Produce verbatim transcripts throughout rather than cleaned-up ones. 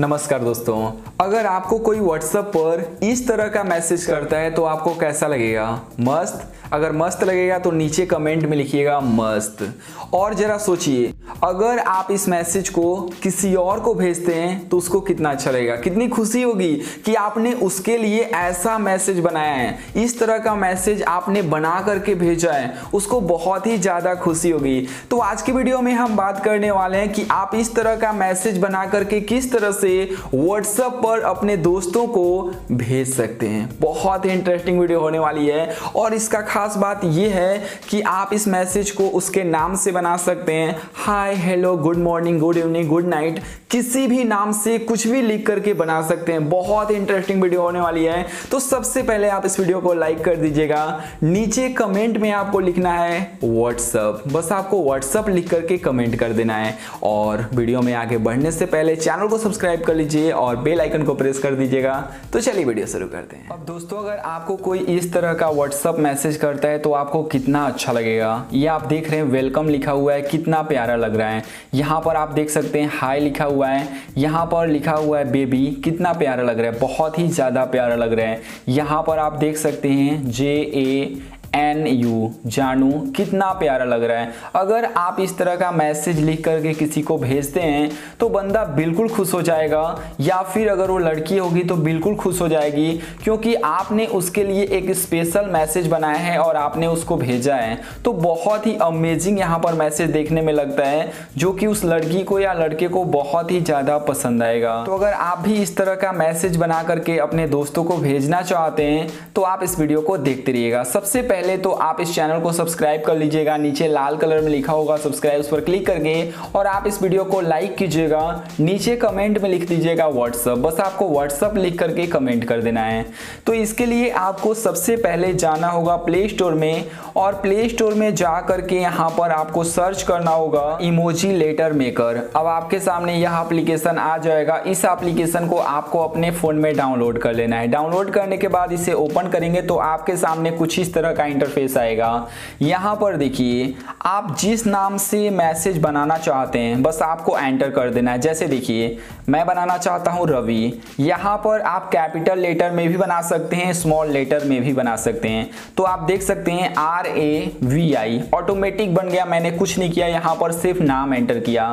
नमस्कार दोस्तों, अगर आपको कोई WhatsApp पर इस तरह का मैसेज करता है तो आपको कैसा लगेगा? मस्त। अगर मस्त लगेगा तो नीचे कमेंट में लिखिएगा मस्त। और ज़रा सोचिए, अगर आप इस मैसेज को किसी और को भेजते हैं तो उसको कितना अच्छा लगेगा, कितनी खुशी होगी कि आपने उसके लिए ऐसा मैसेज बनाया है, इस तरह का मैसेज आपने बना करके भेजा है, उसको बहुत ही ज़्यादा खुशी होगी। तो आज की वीडियो में हम बात करने वाले हैं कि आप इस तरह का मैसेज बना करके किस तरह से WhatsApp पर अपने दोस्तों को भेज सकते हैं। बहुत ही इंटरेस्टिंग वीडियो होने वाली है और इसका खास बात यह है कि आप इस मैसेज को उसके नाम से बना सकते हैं। Hi, hello, good morning, good evening, good night, किसी भी नाम से कुछ भी लिख करके बना सकते हैं। बहुत ही इंटरेस्टिंग वीडियो होने वाली है। तो सबसे पहले आप इस वीडियो को लाइक कर दीजिएगा। नीचे कमेंट में आपको लिखना है WhatsApp, बस आपको WhatsApp लिख करके कमेंट कर देना है। और वीडियो में आगे बढ़ने से पहले चैनल को सब्सक्राइब कर लीजिए और बेल आइकन को प्रेस कर दीजिएगा। तो चलिए वीडियो शुरू करते हैं। अब दोस्तों, अगर आपको कोई इस तरह का WhatsApp मैसेज करता है तो आपको कितना अच्छा लगेगा। ये आप देख रहे हैं वेलकम लिखा हुआ है, कितना प्यारा लग रहा है। यहाँ पर आप देख सकते हैं हाय लिखा हुआ है, यहाँ पर लिखा हुआ है बेबी, कितना प्यारा लग रहा है, बहुत ही ज़्यादा प्यारा लग रहा है। यहाँ पर आप देख सकते हैं जे ए एन यू, जानू, कितना प्यारा लग रहा है। अगर आप इस तरह का मैसेज लिख करके किसी को भेजते हैं तो बंदा बिल्कुल खुश हो जाएगा, या फिर अगर वो लड़की होगी तो बिल्कुल खुश हो जाएगी, क्योंकि आपने उसके लिए एक स्पेशल मैसेज बनाया है और आपने उसको भेजा है। तो बहुत ही अमेजिंग यहाँ पर मैसेज देखने में लगता है, जो कि उस लड़की को या लड़के को बहुत ही ज़्यादा पसंद आएगा। तो अगर आप भी इस तरह का मैसेज बना करके अपने दोस्तों को भेजना चाहते हैं तो आप इस वीडियो को देखते रहिएगा। सबसे पहले तो आप इस चैनल को सब्सक्राइब कर लीजिएगा, नीचे लाल कलर में लिखा होगा सब्सक्राइब, उस पर क्लिक करके, और आप इस वीडियो को लाइक कीजिएगा। नीचे कमेंट में लिख दीजिएगा WhatsApp, बस आपको WhatsApp लिख करके कमेंट कर देना है। तो इसके लिए आपको सबसे पहले जाना होगा प्ले स्टोर में, और प्ले स्टोर में जा करके यहाँ पर आपको सर्च करना होगा इमोजी लेटर मेकर। अब आपके सामने यह एप्लीकेशन आ जाएगा। इस एप्लीकेशन को आपको अपने फ़ोन में डाउनलोड कर लेना है। डाउनलोड करने के बाद इसे ओपन करेंगे तो आपके सामने कुछ इस तरह का इंटरफेस आएगा। यहाँ पर देखिए, आप जिस नाम से मैसेज बनाना चाहते हैं बस आपको एंटर कर देना है। जैसे देखिए, मैं बनाना चाहता हूँ रवि। यहाँ पर आप कैपिटल लेटर में भी बना सकते हैं, स्मॉल लेटर में भी बना सकते हैं। तो आप देख सकते हैं R A V I, automatic बन गया, मैंने कुछ नहीं किया, यहाँ पर सिर्फ नाम एंटर किया।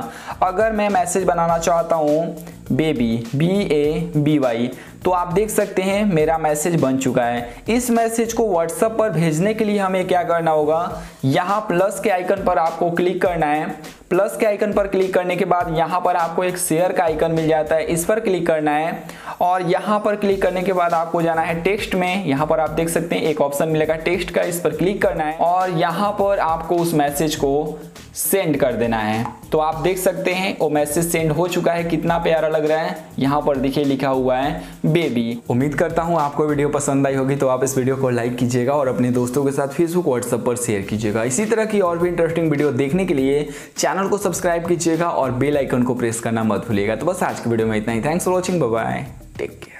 अगर मैं मैसेज बनाना चाहता हूँ baby, B A B Y, तो आप देख सकते हैं मेरा मैसेज बन चुका है। इस मैसेज को WhatsApp पर भेजने के लिए हमें क्या करना होगा, यहाँ प्लस के आइकन पर आपको क्लिक करना है। प्लस के आइकन पर क्लिक करने के बाद यहाँ पर आपको एक शेयर का आइकन मिल जाता है, इस पर क्लिक करना है। और यहाँ पर क्लिक करने के बाद आपको जाना है टेक्स्ट में। यहाँ पर आप देख सकते हैं एक ऑप्शन मिलेगा टेक्स्ट का, इस पर क्लिक करना है और यहाँ पर आपको उस मैसेज को सेंड कर देना है। तो आप देख सकते हैं वो मैसेज सेंड हो चुका है, कितना प्यारा लग रहा है। यहाँ पर देखिए लिखा हुआ है बेबी। उम्मीद करता हूँ आपको वीडियो पसंद आई होगी। तो आप इस वीडियो को लाइक कीजिएगा और अपने दोस्तों के साथ Facebook, WhatsApp पर शेयर कीजिएगा। इसी तरह की और भी इंटरेस्टिंग वीडियो देखने के लिए चैनल को सब्सक्राइब कीजिएगा और बेल आइकन को प्रेस करना मत भूलिएगा। तो बस आज की वीडियो में इतना ही। Thanks for watching, bye bye, take care.